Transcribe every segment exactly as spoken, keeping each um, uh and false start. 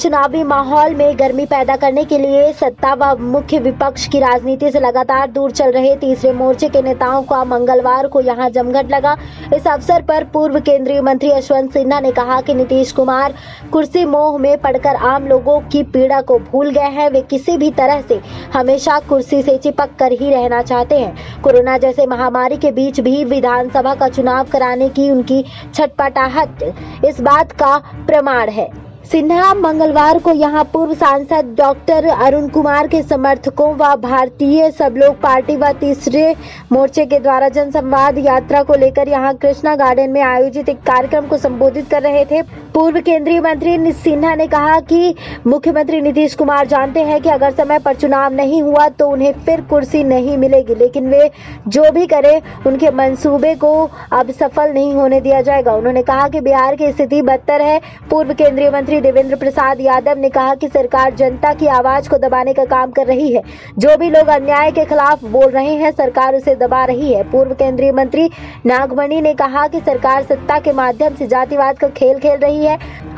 चुनावी माहौल में गर्मी पैदा करने के लिए सत्ता व मुख्य विपक्ष की राजनीति से लगातार दूर चल रहे तीसरे मोर्चे के नेताओं का मंगलवार को यहां जमघट लगा। इस अवसर पर पूर्व केंद्रीय मंत्री यशवंत सिन्हा ने कहा कि नीतीश कुमार कुर्सी मोह में पड़कर आम लोगों की पीड़ा को भूल गए हैं। वे किसी भी तरह से हमेशा कुर्सी से चिपक कर ही रहना चाहते हैं। कोरोना जैसे महामारी के बीच भी विधानसभा का चुनाव कराने की उनकी छटपटाहट इस बात का प्रमाण है। सिन्हा मंगलवार को यहां पूर्व सांसद डॉक्टर अरुण कुमार के समर्थकों व भारतीय सबलोक पार्टी व तीसरे मोर्चे के द्वारा जनसंवाद यात्रा को लेकर यहां कृष्णा गार्डन में आयोजित एक कार्यक्रम को संबोधित कर रहे थे। पूर्व केंद्रीय मंत्री सिन्हा ने कहा कि मुख्यमंत्री नीतीश कुमार जानते हैं कि अगर समय पर चुनाव नहीं हुआ तो उन्हें फिर कुर्सी नहीं मिलेगी, लेकिन वे जो भी करें उनके मंसूबे को अब सफल नहीं होने दिया जाएगा। उन्होंने कहा कि बिहार की स्थिति बदतर है। पूर्व केंद्रीय मंत्री देवेंद्र प्रसाद यादव ने कहा कि सरकार जनता की आवाज को दबाने का काम कर रही है। जो भी लोग अन्याय के खिलाफ बोल रहे हैं सरकार उसे दबा रही है। पूर्व केंद्रीय मंत्री नागमणी ने कहा कि सरकार सत्ता के माध्यम से जातिवाद का खेल खेल रही है।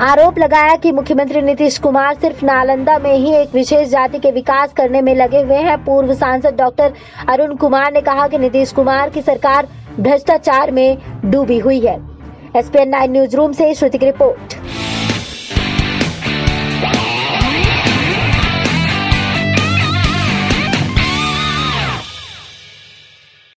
आरोप लगाया कि मुख्यमंत्री नीतीश कुमार सिर्फ नालंदा में ही एक विशेष जाति के विकास करने में लगे हुए हैं। पूर्व सांसद डॉक्टर अरुण कुमार ने कहा कि नीतीश कुमार की सरकार भ्रष्टाचार में डूबी हुई है। S P N nine news room से श्रुति की रिपोर्ट।